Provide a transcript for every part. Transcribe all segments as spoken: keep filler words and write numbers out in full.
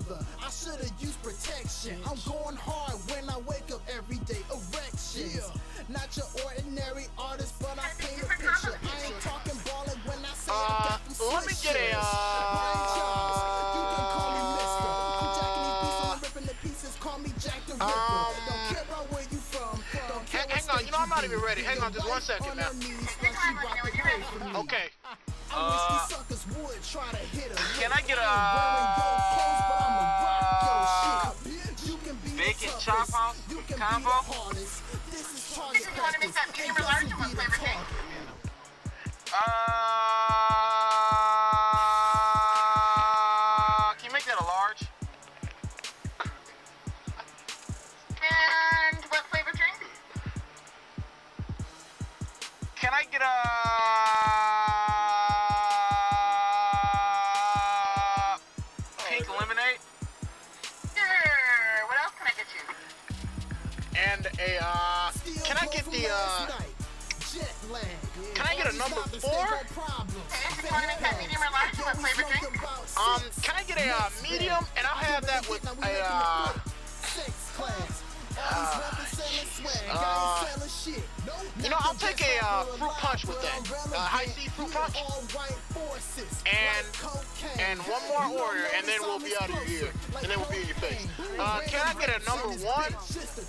father, I should've used protection. I'm going hard when I wake up every day, erections. Yeah. Not your ordinary artist, but I paint a picture. I ain't talking ballin' when I say uh, I got some let me get a, uh, you can call me mister. I'm jacking these pieces, I'm ripping the pieces, call me Jack the Ripper. Um, Don't care about where you from. Don't care hang on, you know I'm not even ready. Hang on just one second, man. Okay. Uh, can I get a uh, bacon chop house combo? This is gonna mix up medium or large or one flavor thing. Uh, can you make that a large? And what flavor drink? Can I get a? Hey, uh, can I get the, uh, can I get a number four? Um, can I get a uh, medium, and I'll have that with a, uh, uh, uh you know, I'll take a, uh, fruit punch with that, uh, high C fruit punch, and, and one more order, and then we'll be out of your ear, and then we'll be in your face. Uh, can I get a number one? Did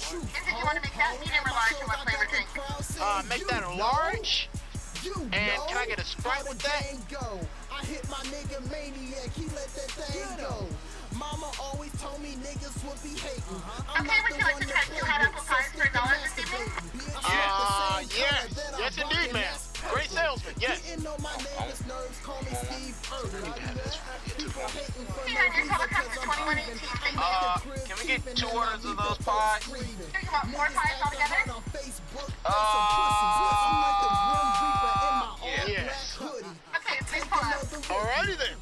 you want to make that medium or large or what flavor drink? Uh, make that a large. And can I get a Sprite with that? I hit my nigga Maniac, he let that thing go. Mama always told me niggas would be hating. Okay, would you like to try two hot apple pies for a dollar this evening? Uh, yes. Yes, indeed, man. Great salesman, yes. Uh, can we get two orders of those pies? Do you want more pies altogether? Uh, yes. Okay, please pull up. Alrighty then.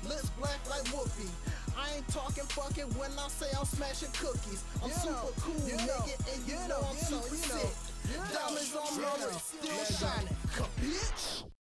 I ain't talking fucking when I say I'm smashing cookies. I'm yeah, super cool, yeah, nigga, and you yeah, know I'm yeah, super yeah, sick. Yeah, Diamonds on my wrist, still shining. Bitch.